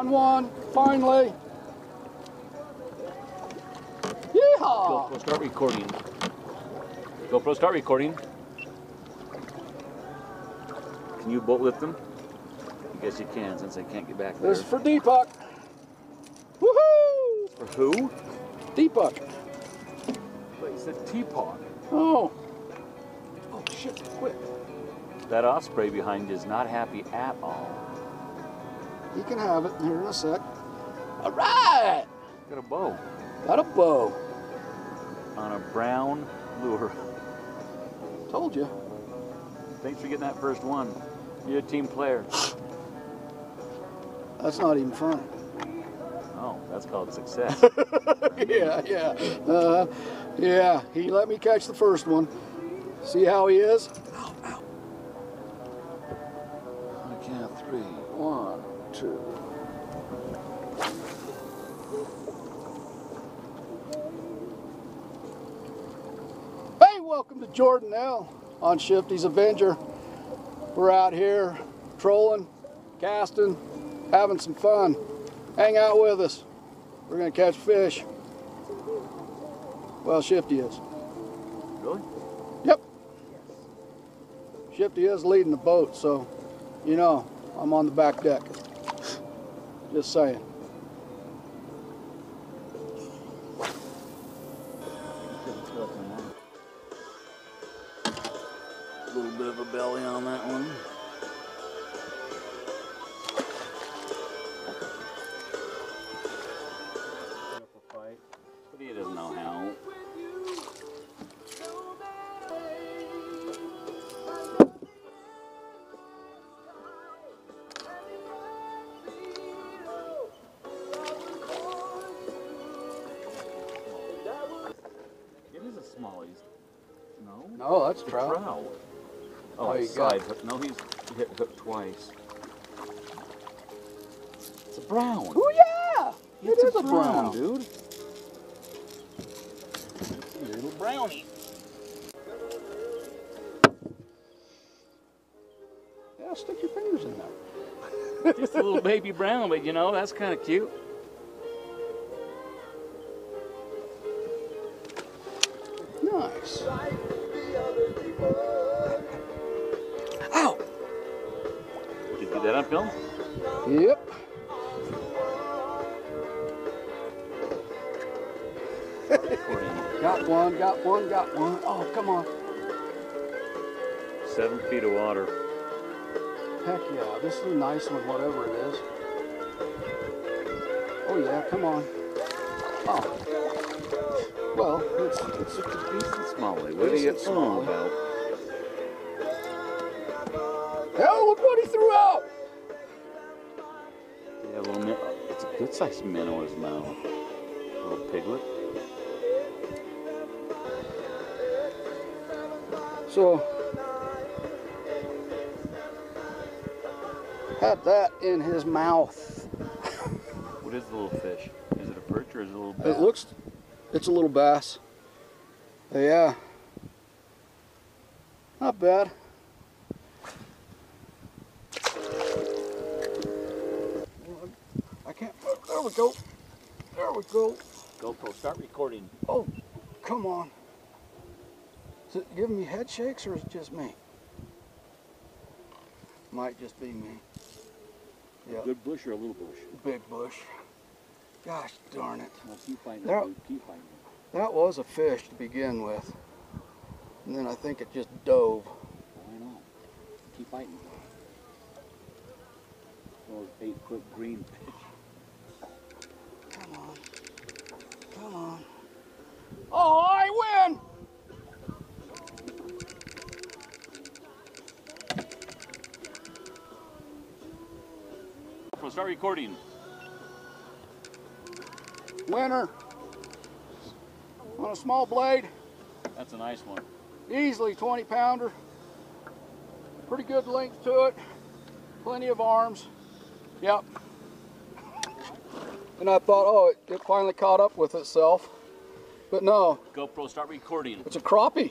On one, finally. Yeehaw! GoPro, start recording. GoPro, start recording. Can you boat lift them? I guess you can, since I can't get back there. This is for Deepak. Woohoo! For who? Deepak. But you said Teapot. Oh. Oh, shit, quick. That osprey behind you is not happy at all. You can have it here in a sec. All right! Got a bow. Got a bow. On a brown lure. Told you. Thanks for getting that first one. You're a team player. That's not even fun. Oh, that's called success. Yeah, yeah. Yeah, he let me catch the first one. See how he is? Ow, ow. On the count of three. One, two. Hey, welcome to Jordan L. on Shifty's Avenger. We're out here trolling, casting, having some fun. Hang out with us. We're gonna catch fish. Well, Shifty is. Really? Yep. Shifty is leading the boat, so you know I'm on the back deck. Just saying. A little bit of a belly on that one. But he doesn't know how. It is a smallies. No? No, that's trout. Oh, he's side hook. No, he's hit hook twice. It's a brown. Oh, yeah! It's a brown, dude. Little brownie. Yeah, stick your fingers in there. Just a little baby brown, but you know, that's kind of cute. Nice. Ow! Did you do that on film? Yep. Got one, got one, got one. Oh, come on. 7 feet of water. Heck yeah, this is a nice one, whatever it is. Oh yeah, come on. Oh. Well, it's a decent smallie. What are you talking about? Hell, look what he threw out! Yeah, a little minnow. It's a good-sized minnow in his mouth. A little piglet. So, had that in his mouth. What is the little fish? Is it a perch or is it a little bass? It looks, it's a little bass. Yeah. Not bad. I can't, there we go. There we go. GoPro, start recording. Oh, come on. Is it giving me head shakes or is it just me? Might just be me. Yep. A good bush or a little bush? Big bush. Gosh darn it. Well, keep finding it, keep finding it. That was a fish to begin with. And then I think it just dove. I know. Keep fighting. Those 8-foot green fish. Come on. Come on. Oh, I win! Start recording. Winner on a small blade. That's a nice one. Easily 20 pounder. Pretty good length to it. Plenty of arms. Yep. And I thought, oh, it finally caught up with itself. But no. GoPro, start recording. It's a crappie.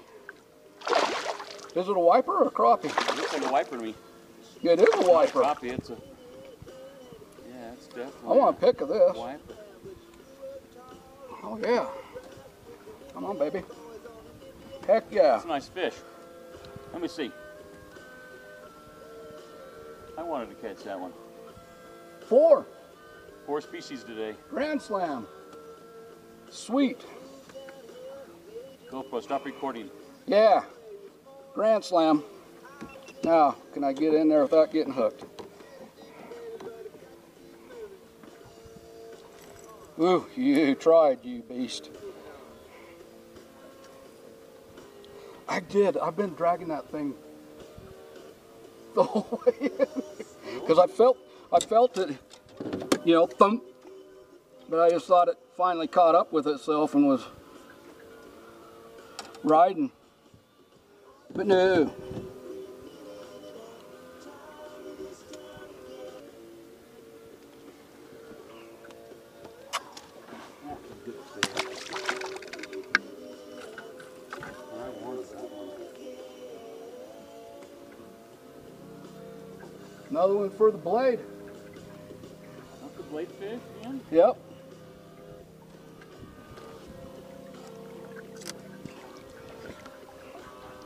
Is it a wiper or a crappie? It looks like a wiper to me. Yeah, it is a wiper. It's a crappie. It's a I want a pick of this. Oh yeah. Come on, baby. Heck yeah. That's a nice fish. Let me see. I wanted to catch that one. Four species today. Grand slam. Sweet. GoPro, stop recording. Yeah. Grand slam. Now, can I get in there without getting hooked? Ooh, you tried, you beast. I did. I've been dragging that thing the whole way in, because I felt it, you know, thump. But I just thought it finally caught up with itself and was riding. But no. Another one for the blade. That's the blade fish, man? Yep.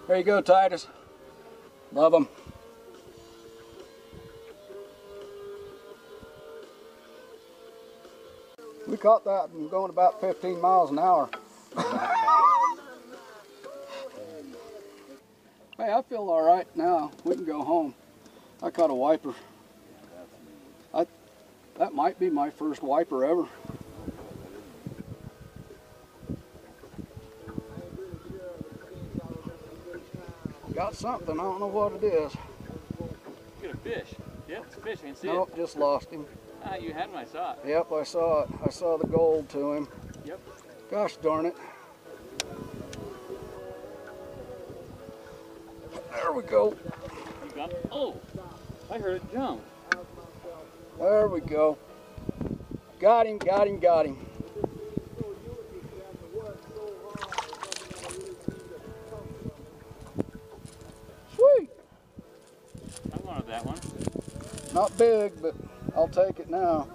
There you go, Titus. Love them. We caught that and going about 15 miles an hour. Hey, I feel all right now. We can go home. I caught a wiper. That might be my first wiper ever. Got something, I don't know what it is. Get a fish. Yep, it's a fish, I can see it. Nope, just lost him. Ah, you had him, I saw it. Yep, I saw it. I saw the gold to him. Yep. Gosh darn it. There we go. Oh, I heard it jump. There we go. Got him, got him, got him. Sweet. I wanted that one. Not big, but I'll take it now.